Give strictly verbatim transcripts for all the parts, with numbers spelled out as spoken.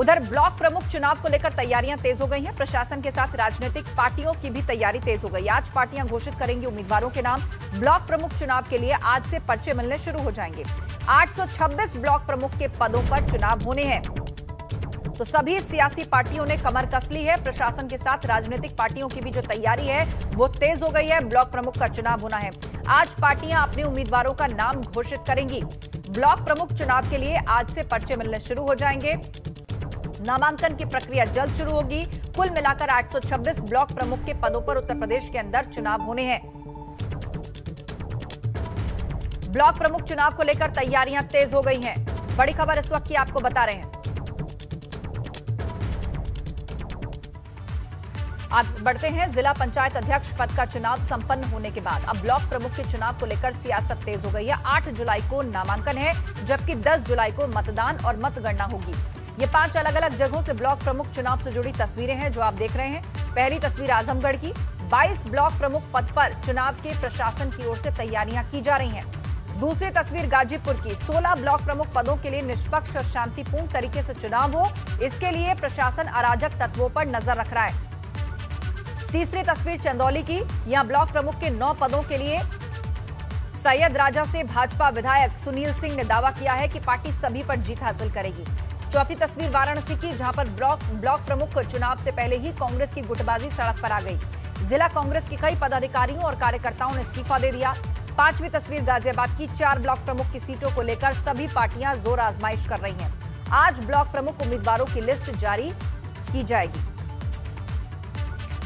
उधर ब्लॉक प्रमुख चुनाव को लेकर तैयारियां तेज हो गई हैं। प्रशासन के साथ राजनीतिक पार्टियों की भी तैयारी तेज हो गई। आज पार्टियां घोषित करेंगी उम्मीदवारों के नाम। ब्लॉक प्रमुख चुनाव के लिए आज से पर्चे मिलने शुरू हो जाएंगे। आठ सौ छब्बीस ब्लॉक प्रमुख के पदों पर चुनाव होने हैं, तो सभी सियासी पार्टियों ने कमर कस ली है। प्रशासन के साथ राजनीतिक पार्टियों की भी जो तैयारी है वो तेज हो गई है। ब्लॉक प्रमुख का चुनाव होना है, आज पार्टियां अपने उम्मीदवारों का नाम घोषित करेंगी। ब्लॉक प्रमुख चुनाव के लिए आज से पर्चे मिलने शुरू हो जाएंगे। नामांकन की प्रक्रिया जल्द शुरू होगी। कुल मिलाकर आठ सौ छब्बीस ब्लॉक प्रमुख के पदों पर उत्तर प्रदेश के अंदर चुनाव होने हैं। ब्लॉक प्रमुख चुनाव को लेकर तैयारियां तेज हो गई हैं। बड़ी खबर इस वक्त की आपको बता रहे हैं। आगे बढ़ते हैं। जिला पंचायत अध्यक्ष पद का चुनाव संपन्न होने के बाद अब ब्लॉक प्रमुख के चुनाव को लेकर सियासत तेज हो गई है। आठ जुलाई को नामांकन है, जबकि दस जुलाई को मतदान और मतगणना होगी। ये पांच अलग अलग जगहों से ब्लॉक प्रमुख चुनाव से जुड़ी तस्वीरें हैं जो आप देख रहे हैं। पहली तस्वीर आजमगढ़ की। बाईस ब्लॉक प्रमुख पद पर चुनाव के प्रशासन की ओर से तैयारियां की जा रही हैं। दूसरी तस्वीर गाजीपुर की। सोलह ब्लॉक प्रमुख पदों के लिए निष्पक्ष और शांतिपूर्ण तरीके से चुनाव हो, इसके लिए प्रशासन अराजक तत्वों पर नजर रख रहा है। तीसरी तस्वीर चंदौली की। यहाँ ब्लॉक प्रमुख के नौ पदों के लिए सैयद राजा से भाजपा विधायक सुनील सिंह ने दावा किया है कि पार्टी सभी पर जीत हासिल करेगी। चौथी तस्वीर वाराणसी की, जहां पर ब्लॉक ब्लॉक प्रमुख चुनाव से पहले ही कांग्रेस की गुटबाजी सड़क पर आ गई। जिला कांग्रेस के कई पदाधिकारियों और कार्यकर्ताओं ने इस्तीफा दे दिया। पांचवी तस्वीर गाजियाबाद की। चार ब्लॉक प्रमुख की सीटों को लेकर सभी पार्टियां जोर आजमाइश कर रही हैं। आज ब्लॉक प्रमुख उम्मीदवारों की लिस्ट जारी की जाएगी।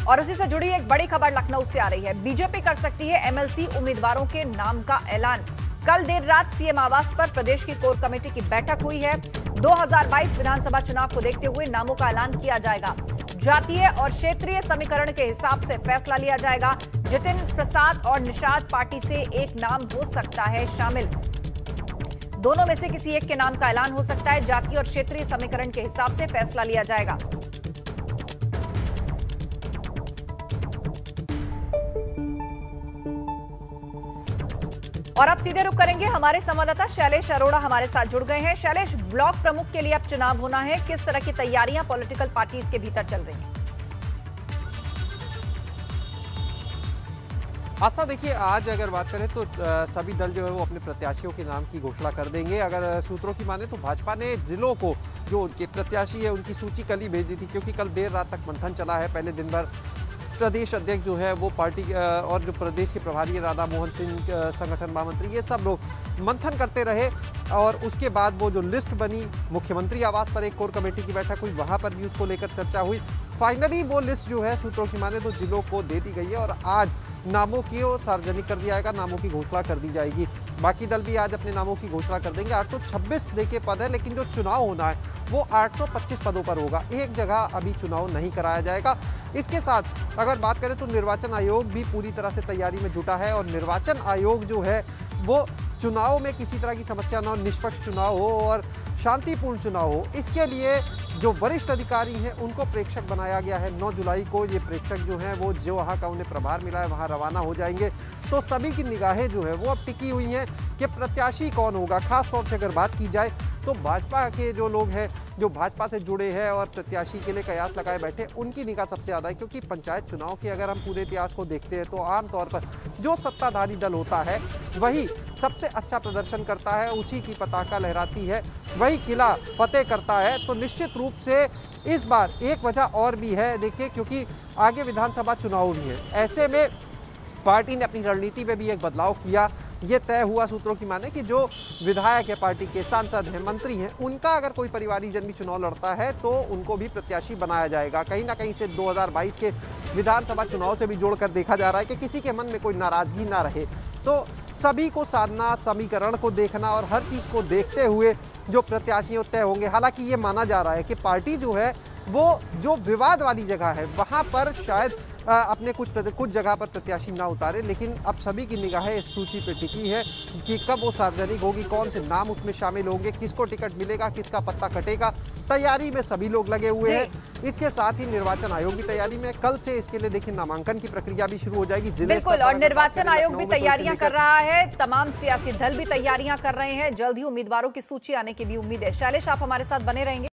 और उसी से जुड़ी एक बड़ी खबर लखनऊ से आ रही है। बीजेपी कर सकती है एमएलसी उम्मीदवारों के नाम का ऐलान। कल देर रात सीएम आवास पर प्रदेश की कोर कमेटी की बैठक हुई है। दो हज़ार बाईस विधानसभा चुनाव को देखते हुए नामों का ऐलान किया जाएगा। जातीय और क्षेत्रीय समीकरण के हिसाब से फैसला लिया जाएगा। जितिन प्रसाद और निषाद पार्टी से एक नाम हो सकता है शामिल। दोनों में से किसी एक के नाम का ऐलान हो सकता है। जातीय और क्षेत्रीय समीकरण के हिसाब से फैसला लिया जाएगा। और अब सीधे रुख करेंगे, हमारे संवाददाता शैलेश अरोड़ा हमारे साथ जुड़ गए हैं। शैलेश, ब्लॉक प्रमुख के लिए अब चुनाव होना है, किस तरह की तैयारियां पॉलिटिकल पार्टीज के भीतर चल रही हैं? आशा, देखिए आज अगर बात करें तो सभी दल जो है वो अपने प्रत्याशियों के नाम की घोषणा कर देंगे। अगर सूत्रों की माने तो भाजपा ने जिलों को जो उनके प्रत्याशी है उनकी सूची कल ही भेज दी थी, क्योंकि कल देर रात तक मंथन चला है। पहले दिन भर प्रदेश अध्यक्ष जो है वो पार्टी और जो प्रदेश के प्रभारी राधा मोहन सिंह, संगठन महामंत्री, ये सब लोग मंथन करते रहे। और उसके बाद वो जो लिस्ट बनी, मुख्यमंत्री आवास पर एक कोर कमेटी की बैठक हुई, वहाँ पर भी उसको लेकर चर्चा हुई। फाइनली वो लिस्ट जो है सूत्रों की माने तो जिलों को दे दी गई है और आज नामों की वो सार्वजनिक कर दिया जाएगा, नामों की घोषणा कर दी जाएगी। बाकी दल भी आज अपने नामों की घोषणा कर देंगे। आठ सौ छब्बीस देखिए पद है, लेकिन जो चुनाव होना है वो आठ सौ पच्चीस पदों पर होगा। एक जगह अभी चुनाव नहीं कराया जाएगा। इसके साथ अगर बात करें तो निर्वाचन आयोग भी पूरी तरह से तैयारी में जुटा है और निर्वाचन आयोग जो है वो चुनाव में किसी तरह की समस्या ना हो, निष्पक्ष चुनाव हो और शांतिपूर्ण चुनाव हो, इसके लिए जो वरिष्ठ अधिकारी हैं उनको प्रेक्षक बनाया गया है। नौ जुलाई को ये प्रेक्षक जो हैं वो जो वहाँ का उन्हें प्रभार मिला है वहाँ रवाना हो जाएंगे। तो सभी की निगाहें जो है वो अब टिकी हुई हैं कि प्रत्याशी कौन होगा। खास तौर से अगर बात की जाए तो भाजपा के जो लोग हैं, जो भाजपा से जुड़े हैं और प्रत्याशी के लिए कयास लगाए बैठे, उनकी निगाह सबसे ज़्यादा है, क्योंकि पंचायत चुनाव के अगर हम पूरे इतिहास को देखते हैं तो आमतौर पर जो सत्ताधारी दल होता है वही सबसे अच्छा प्रदर्शन करता है, उसी की पताका लहराती है, वही किला फतेह करता है। तो निश्चित रूप से इस बार एक वजह और भी है देखिए, क्योंकि आगे विधानसभा चुनाव भी है। ऐसे में पार्टी ने अपनी रणनीति में भी एक बदलाव किया। ये तय हुआ सूत्रों की माने कि जो विधायक है, पार्टी के सांसद हैं, मंत्री हैं, उनका अगर कोई परिवारीजन भी चुनाव लड़ता है तो उनको भी प्रत्याशी बनाया जाएगा। कहीं ना कहीं से दो हज़ार बाईस के विधानसभा चुनाव से भी जोड़कर देखा जा रहा है कि किसी के मन में कोई नाराज़गी ना रहे। तो सभी को साधना, समीकरण को देखना और हर चीज़ को देखते हुए जो प्रत्याशी तय होंगे। हालाँकि ये माना जा रहा है कि पार्टी जो है वो जो विवाद वाली जगह है वहाँ पर शायद अपने कुछ कुछ जगह पर प्रत्याशी ना उतारे, लेकिन अब सभी की निगाहें इस सूची पर टिकी है कि कब वो सार्वजनिक होगी, कौन से नाम उसमें शामिल होंगे, किसको टिकट मिलेगा, किसका पत्ता कटेगा। तैयारी में सभी लोग लगे हुए हैं। इसके साथ ही निर्वाचन आयोग भी तैयारी में, कल से इसके लिए देखिए नामांकन की प्रक्रिया भी शुरू हो जाएगी। बिल्कुल, और निर्वाचन आयोग भी तैयारियां कर रहा है, तमाम सियासी दल भी तैयारियां कर रहे हैं। जल्द ही उम्मीदवारों की सूची आने की भी उम्मीद है। शैलेश, आप हमारे साथ बने रहेंगे।